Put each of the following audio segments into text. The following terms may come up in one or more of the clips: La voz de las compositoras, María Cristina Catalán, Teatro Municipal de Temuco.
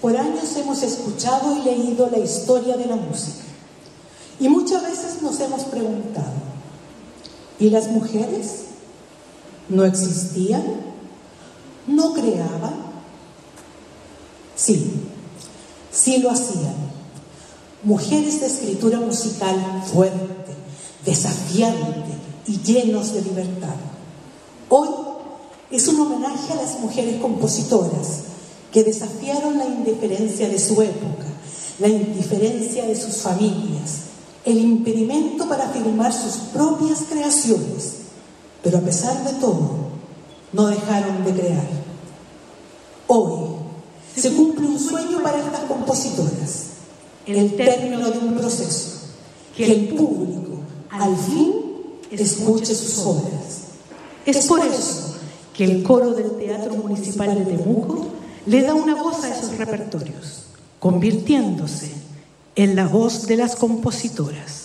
Por años hemos escuchado y leído la historia de la música y muchas veces nos hemos preguntado, ¿y las mujeres? ¿No existían? ¿No creaban? Sí, sí lo hacían. Mujeres de escritura musical fuerte, desafiante y llenos de libertad. Hoy es un homenaje a las mujeres compositoras que desafiaron la indiferencia de su época, la indiferencia de sus familias, el impedimento para firmar sus propias creaciones, pero a pesar de todo, no dejaron de crear. Hoy se cumple un sueño para estas compositoras, el término de un proceso, que el público, al fin, escuche sus obras. Es por eso que el coro del Teatro Municipal de Temuco le da una voz a esos repertorios, convirtiéndose en la voz de las compositoras.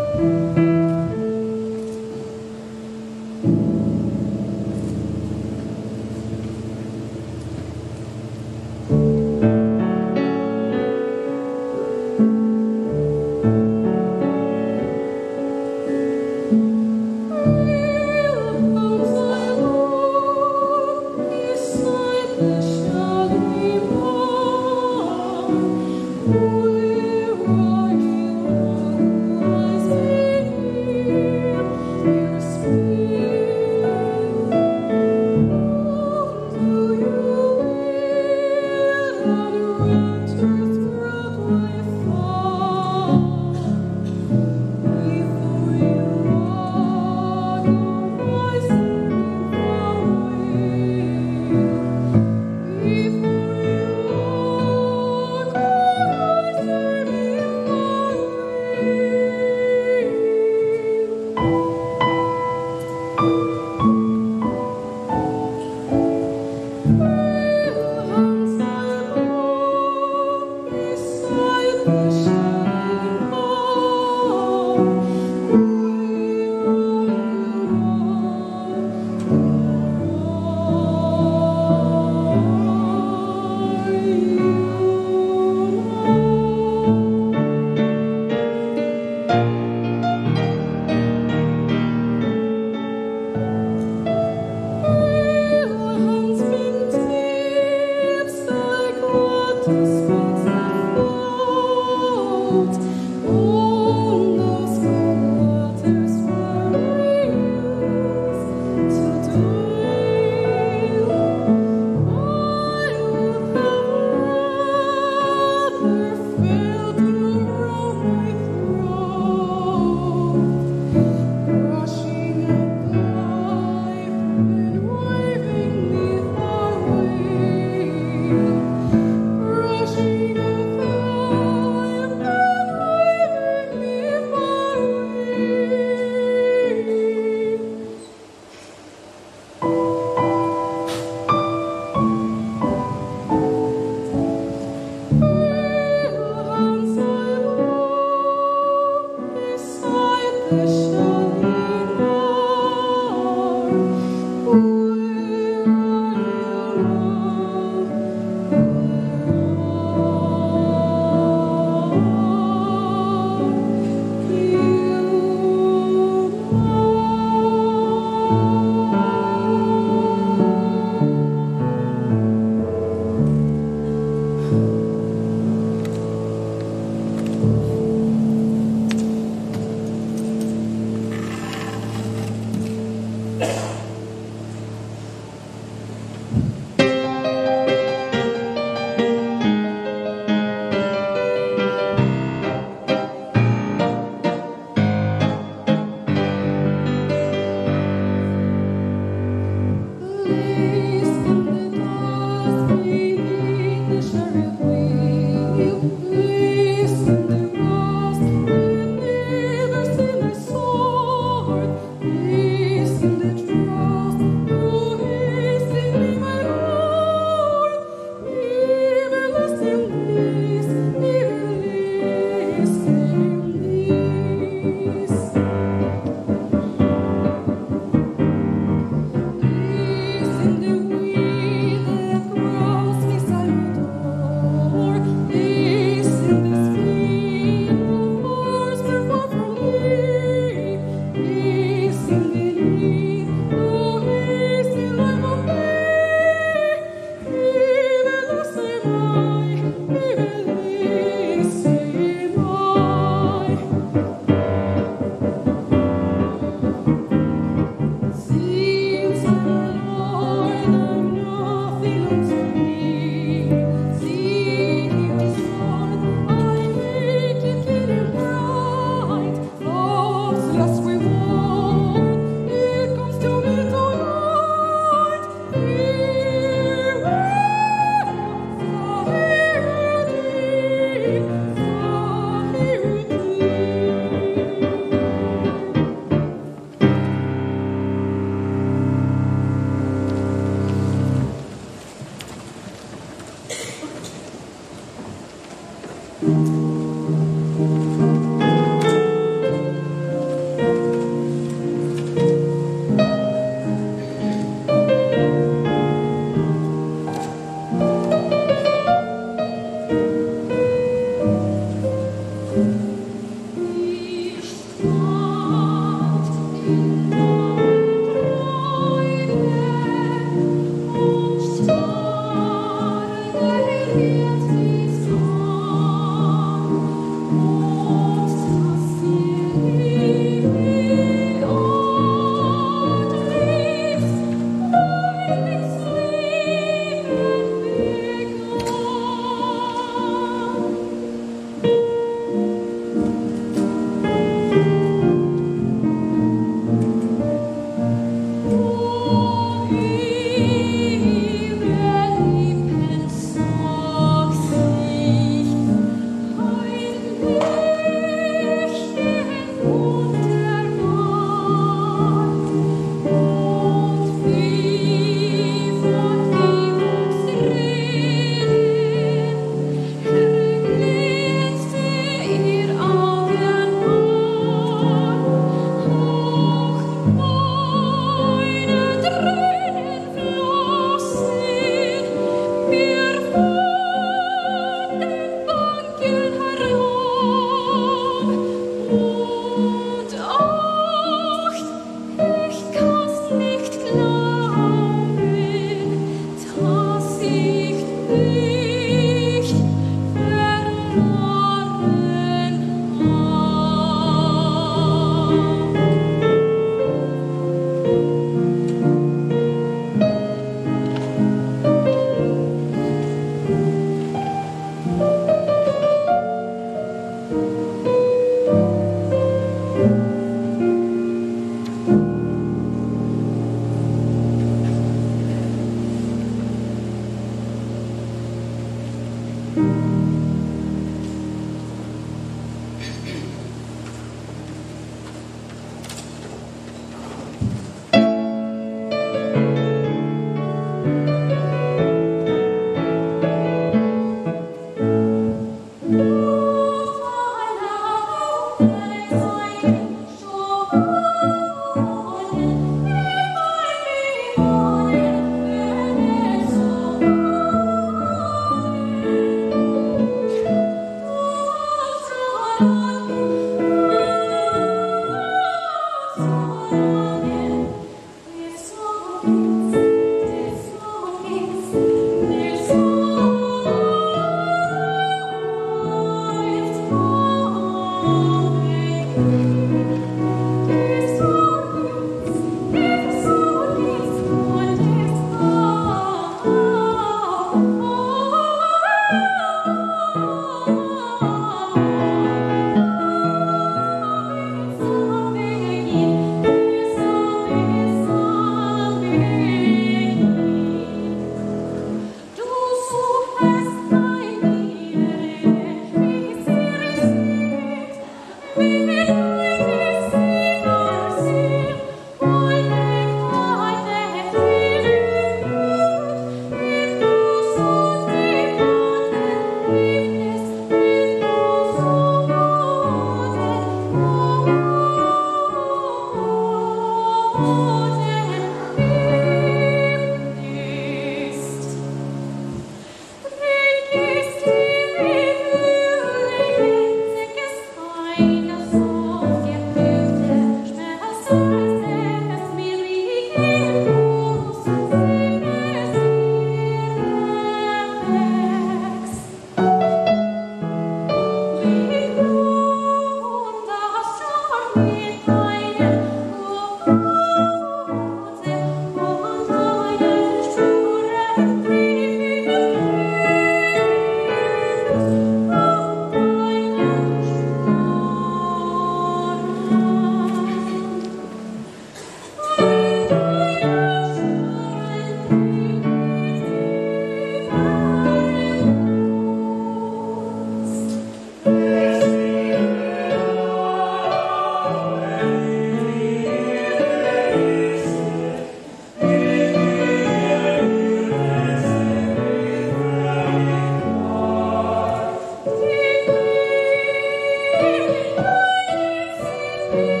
Oh.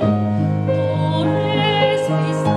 Good way to make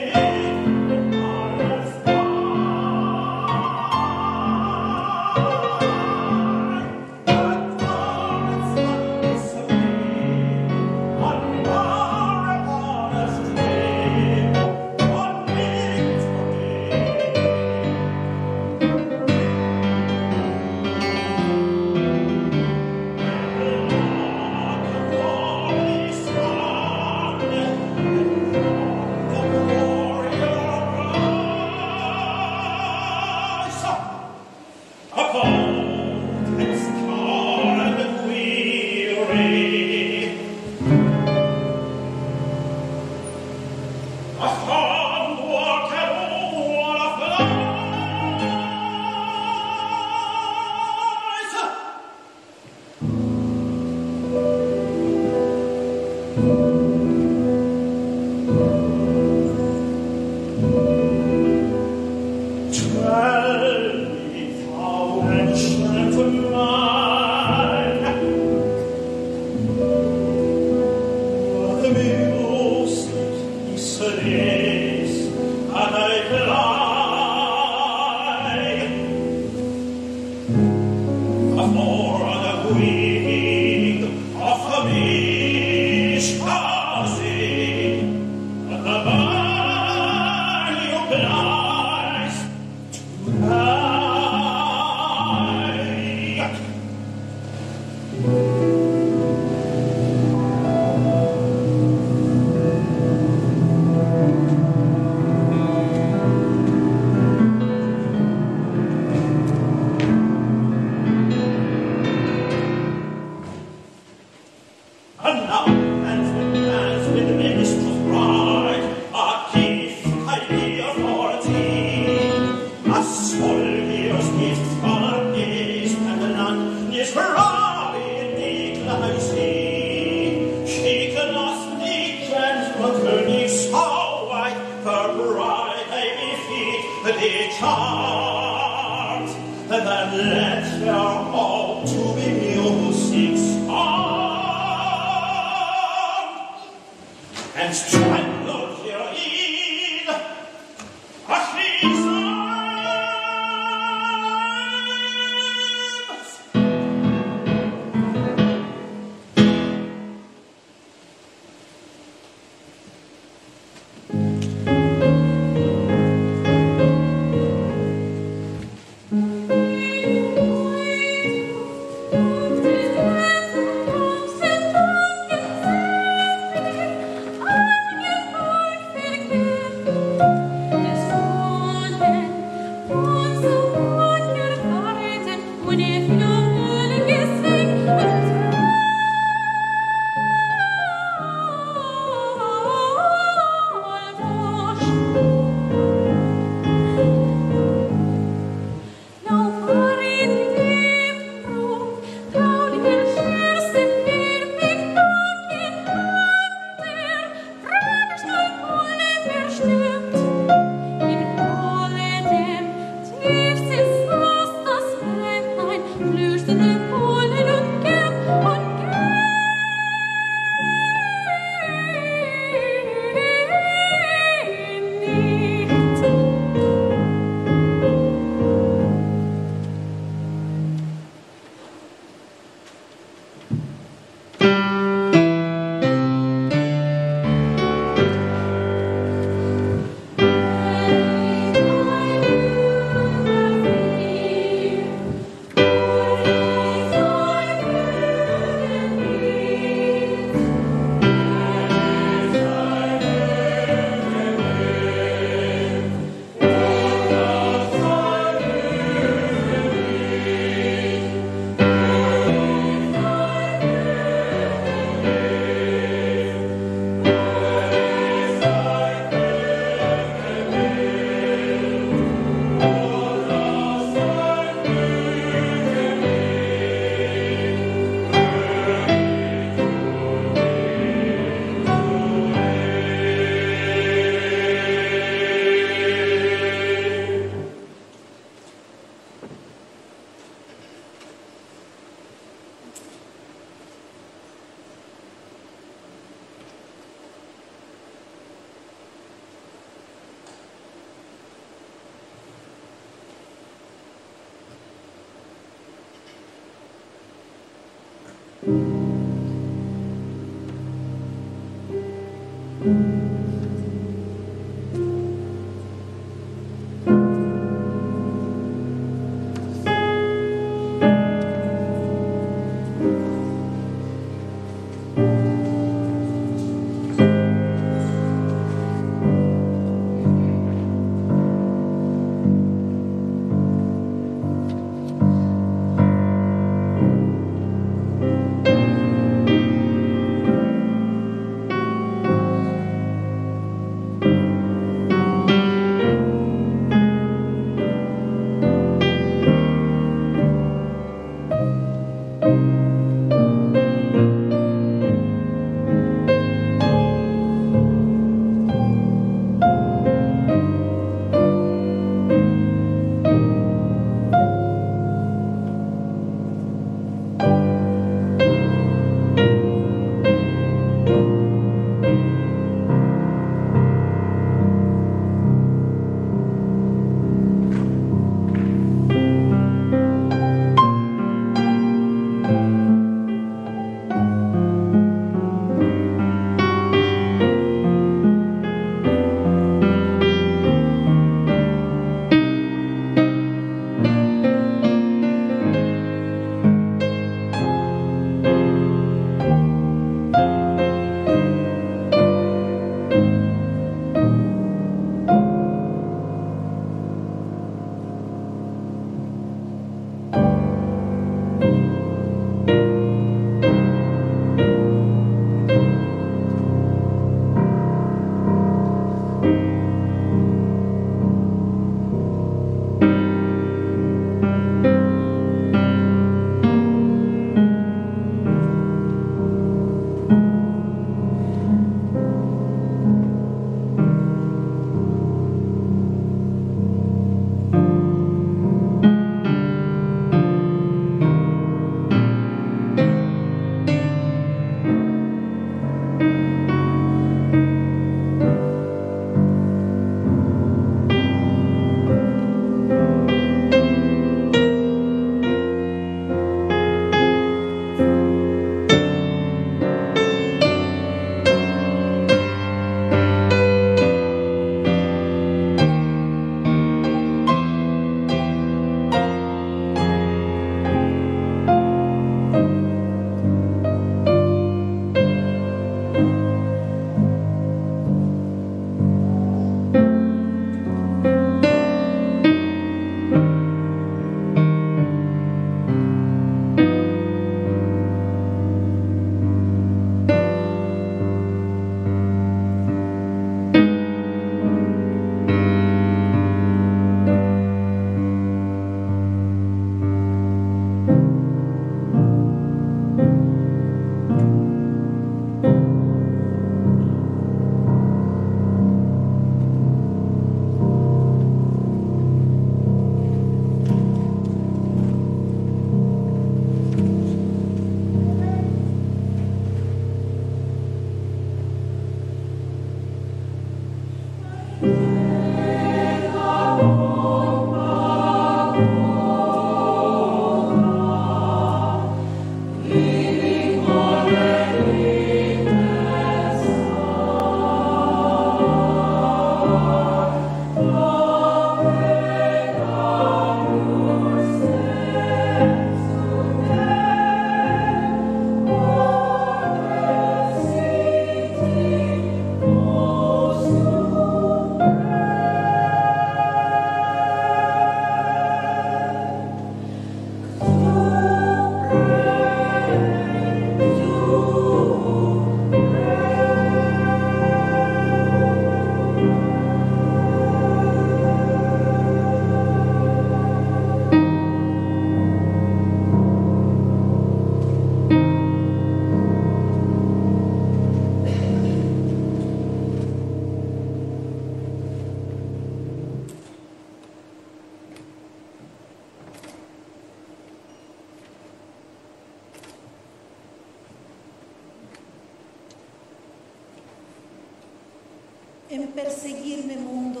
En perseguirme, mundo.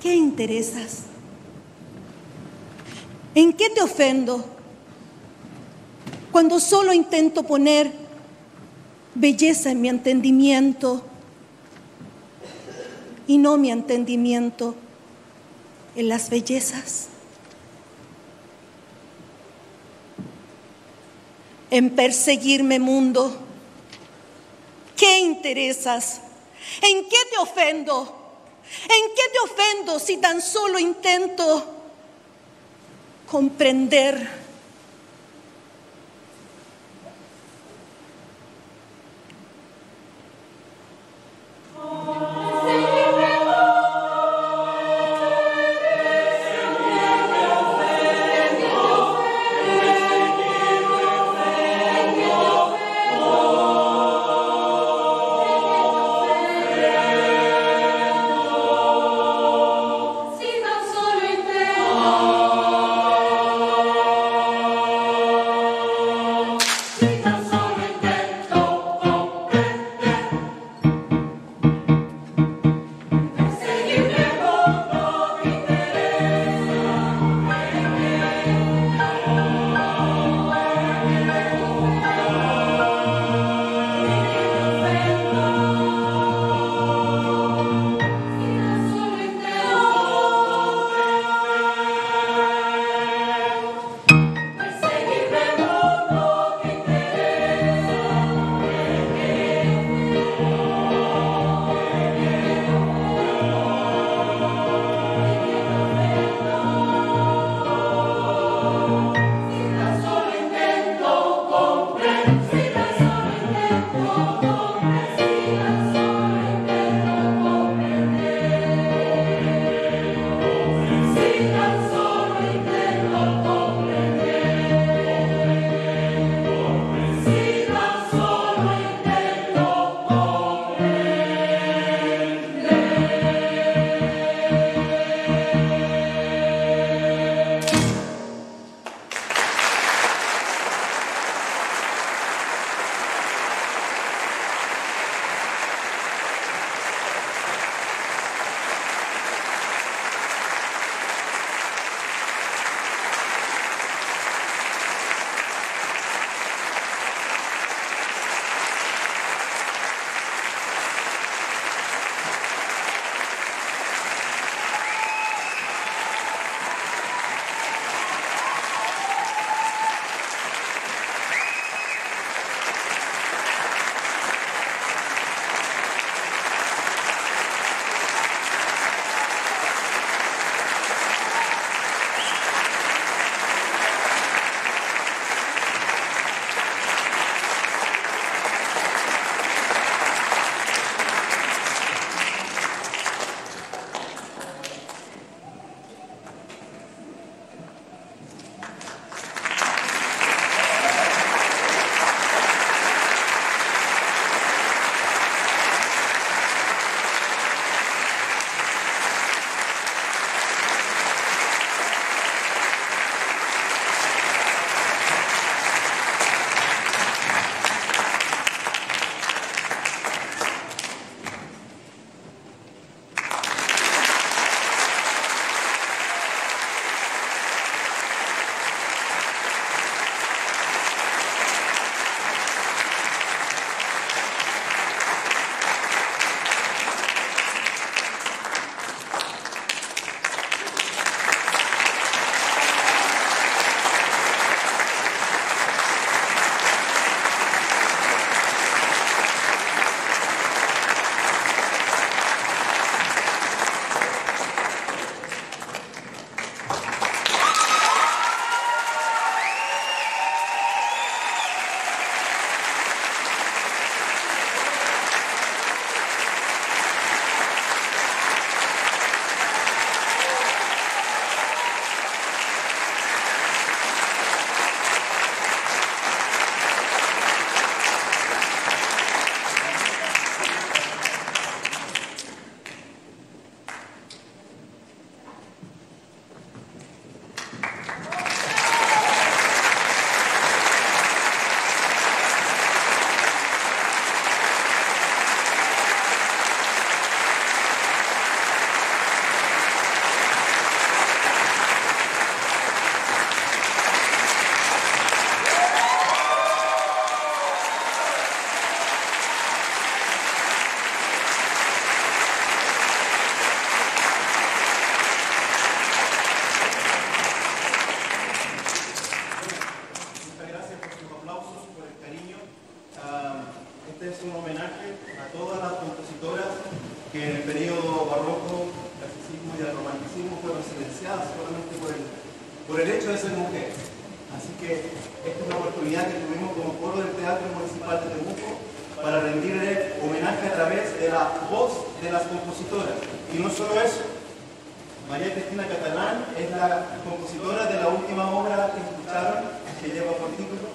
¿Qué interesas? ¿En qué te ofendo? Cuando solo intento poner belleza en mi entendimiento y no mi entendimiento en las bellezas. En perseguirme, mundo, ¿qué interesas? ¿En qué te ofendo? ¿En qué te ofendo si tan solo intento comprender? es un homenaje a todas las compositoras que en el periodo barroco, clasicismo y el romanticismo fueron silenciadas solamente por el hecho de ser mujeres. Así que esta es una oportunidad que tuvimos como coro del Teatro Municipal de Temuco para rendirle homenaje a través de la voz de las compositoras. Y no solo eso, María Cristina Catalán es la compositora de la última obra que escucharon, que lleva por título.